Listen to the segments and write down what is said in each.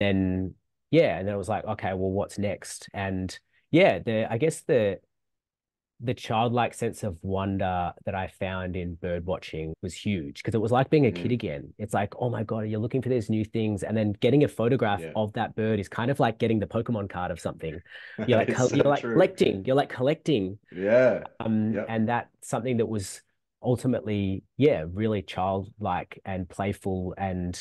then yeah, and then it was like, okay, well, what's next? And yeah, I guess the childlike sense of wonder that I found in bird watching was huge, because it was like being a kid again. It's like, oh my God, you're looking for these new things. And then getting a photograph of that bird is kind of like getting the Pokemon card of something. You're like, you're like collecting. Yeah. And that's something that was ultimately, yeah, really childlike and playful. And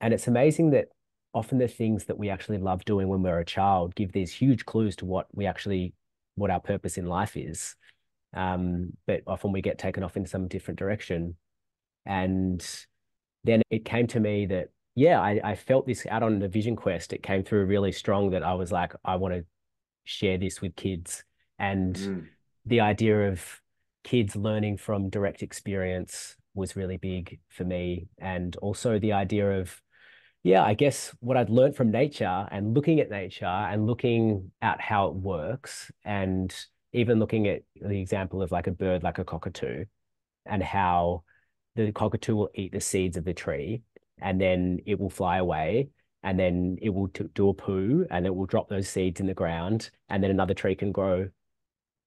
it's amazing that often the things that we actually love doing when we're a child give these huge clues to what we actually, what our purpose in life is. But often we get taken off in some different direction. And then it came to me that, yeah, I felt this out on the Vision Quest. It came through really strong that I was like, I want to share this with kids. And the idea of kids learning from direct experience was really big for me. And also the idea of, yeah, I guess what I'd learned from nature and looking at nature and looking at how it works, and even looking at the example of like a bird, like a cockatoo, and how the cockatoo will eat the seeds of the tree and then it will fly away and then it will do a poo and it will drop those seeds in the ground and then another tree can grow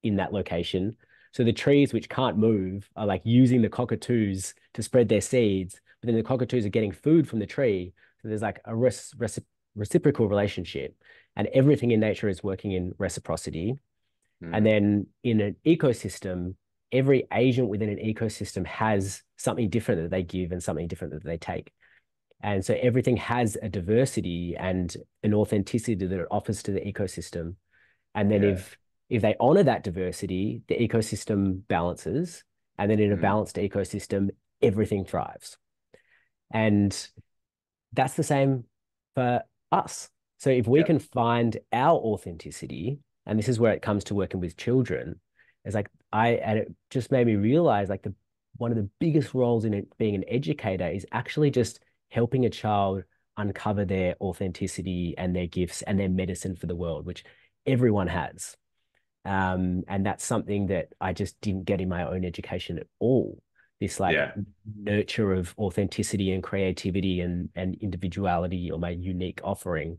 in that location. So the trees which can't move are like using the cockatoos to spread their seeds, but then the cockatoos are getting food from the tree. So there's like a reciprocal relationship, and everything in nature is working in reciprocity. And then in an ecosystem, every agent within an ecosystem has something different that they give and something different that they take. And so everything has a diversity and an authenticity that it offers to the ecosystem. And then if they honor that diversity, the ecosystem balances. And then in a balanced ecosystem, everything thrives. And that's the same for us. So if we can find our authenticity, and this is where it comes to working with children, it's like and it just made me realize like one of the biggest roles in it, being an educator, is actually just helping a child uncover their authenticity and their gifts and their medicine for the world, which everyone has. And that's something that I just didn't get in my own education at all. This like nurture of authenticity and creativity and individuality, or my unique offering.